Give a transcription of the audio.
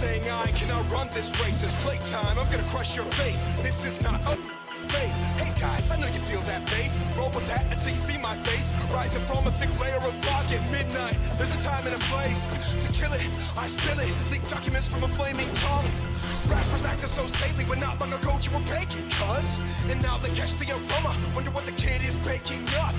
saying I cannot run this race. It's playtime, I'm gonna crush your face. This is not a phase. Hey guys, I know you feel that bass. Roll with that until you see my face. Rising from a thick layer of fog at midnight. There's a time and a place to kill it, I spill it. Leak documents from a flaming tongue. Rappers acted so saintly when not long ago you were baking, cuz. And now they catch the aroma. Wonder what the kid is baking up.